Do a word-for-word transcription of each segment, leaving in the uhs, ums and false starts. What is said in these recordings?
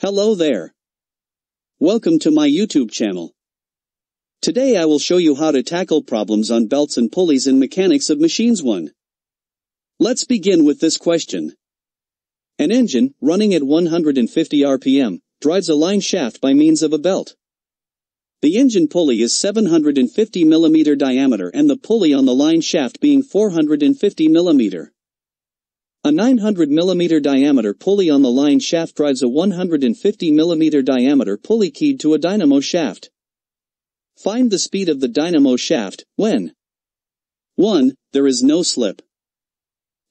Hello there. Welcome to my YouTube channel. Today I will show you how to tackle problems on belts and pulleys in Mechanics of Machines one. Let's begin with this question. An engine, running at one hundred fifty R P M, drives a line shaft by means of a belt. The engine pulley is seven hundred fifty millimeters diameter and the pulley on the line shaft being four hundred fifty millimeters. A nine hundred millimeter diameter pulley on the line shaft drives a one hundred fifty millimeter diameter pulley keyed to a dynamo shaft. Find the speed of the dynamo shaft when one. There is no slip.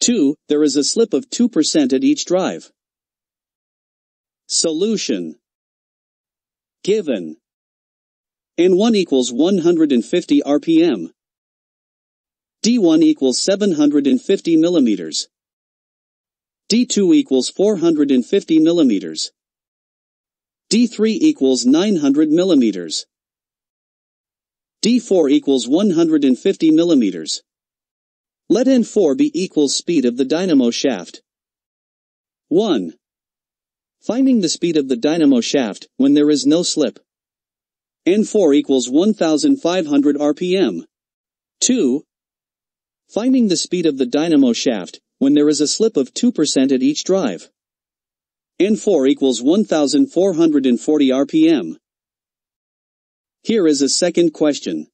two. There is a slip of two percent at each drive. Solution. Given N one equals one hundred fifty R P M. D one equals seven hundred fifty millimeters. D two equals four hundred fifty millimeters. D three equals nine hundred millimeters. D four equals one hundred fifty millimeters. Let N four be equal speed of the dynamo shaft. one. Finding the speed of the dynamo shaft when there is no slip. N four equals one thousand five hundred R P M. two. Finding the speed of the dynamo shaft when there is a slip of two percent at each drive. N four equals one thousand four hundred forty R P M. Here is a second question.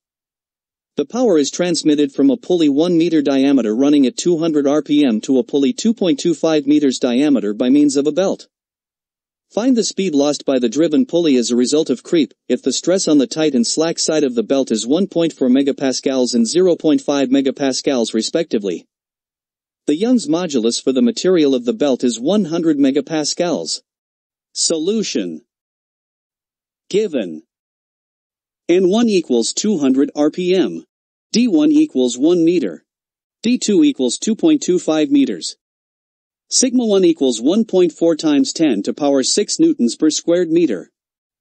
The power is transmitted from a pulley one meter diameter running at two hundred R P M to a pulley two point two five meters diameter by means of a belt. Find the speed lost by the driven pulley as a result of creep, if the stress on the tight and slack side of the belt is one point four megapascals and zero point five megapascals respectively. The Young's modulus for the material of the belt is one hundred megapascals. Solution. Given N one equals two hundred R P M. D one equals one meter. D two equals two point two five meters. Sigma one equals one point four times ten to the power six newtons per squared meter.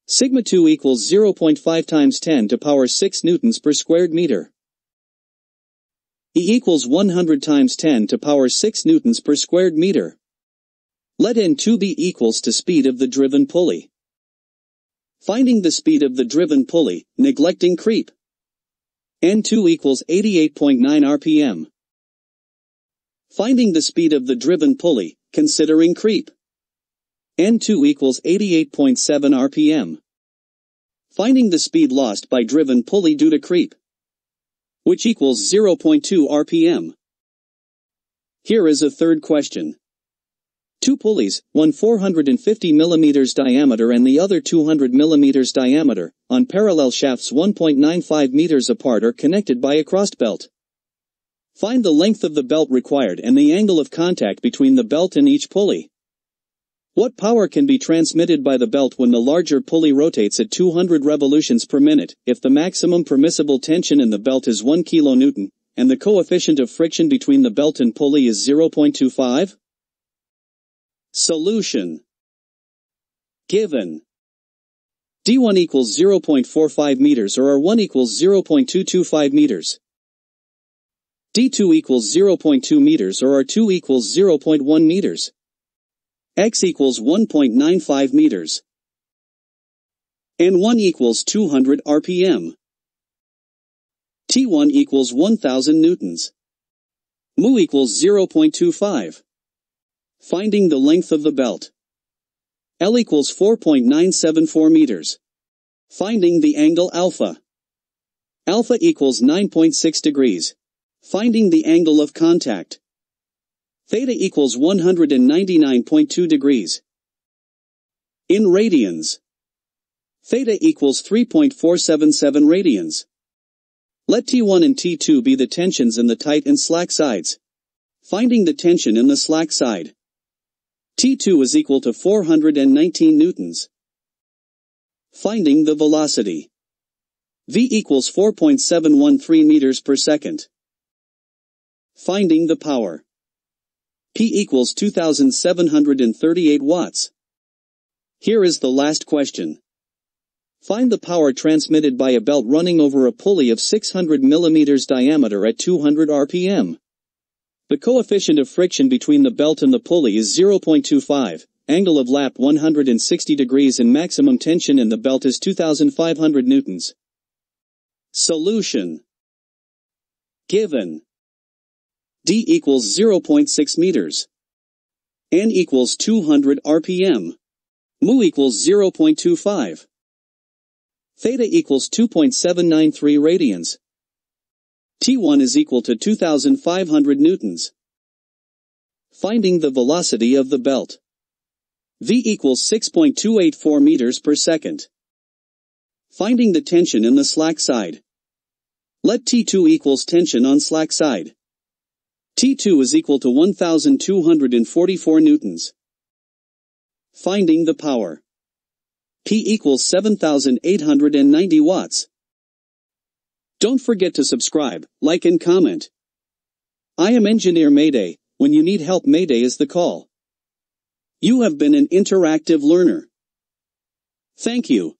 Sigma two equals zero point five times ten to the power six newtons per squared meter. E equals one hundred times ten to the power six newtons per squared meter. Let N two be equals to speed of the driven pulley. Finding the speed of the driven pulley, neglecting creep. N two equals eighty-eight point nine R P M. Finding the speed of the driven pulley, considering creep. N two equals eighty-eight point seven R P M. Finding the speed lost by driven pulley due to creep, which equals zero point two R P M. Here is a third question. Two pulleys, one four hundred fifty millimeters diameter and the other two hundred millimeters diameter, on parallel shafts one point nine five meters apart are connected by a crossed belt. Find the length of the belt required and the angle of contact between the belt and each pulley. What power can be transmitted by the belt when the larger pulley rotates at two hundred revolutions per minute, if the maximum permissible tension in the belt is one kilonewton, and the coefficient of friction between the belt and pulley is zero point two five? Solution. Given D one equals zero point four five meters or R one equals zero point two two five meters. D two equals zero point two meters or R two equals zero point one meters. X equals one point nine five meters. N one equals two hundred R P M. T one equals one thousand newtons. Mu equals zero point two five. Finding the length of the belt. L equals four point nine seven four meters. Finding the angle alpha. Alpha equals nine point six degrees. Finding the angle of contact. Theta equals one hundred ninety-nine point two degrees. In radians, theta equals three point four seven seven radians. Let T one and T two be the tensions in the tight and slack sides. Finding the tension in the slack side. T two is equal to four hundred nineteen newtons. Finding the velocity. V equals four point seven one three meters per second. Finding the power. P equals two thousand seven hundred thirty-eight watts. Here is the last question. Find the power transmitted by a belt running over a pulley of six hundred millimeters diameter at two hundred R P M. The coefficient of friction between the belt and the pulley is zero point two five, angle of lap one hundred sixty degrees and maximum tension in the belt is two thousand five hundred newtons. Solution. Given D equals zero point six meters, N equals two hundred R P M, mu equals zero point two five, theta equals two point seven nine three radians, T one is equal to two thousand five hundred newtons. Finding the velocity of the belt. V equals six point two eight four meters per second. Finding the tension in the slack side. Let T two equals tension on slack side. T two is equal to one thousand two hundred forty-four newtons. Finding the power. P equals seven thousand eight hundred ninety watts. Don't forget to subscribe, like and comment. I am Engineer Mayday. When you need help, Mayday is the call. You have been an interactive learner. Thank you.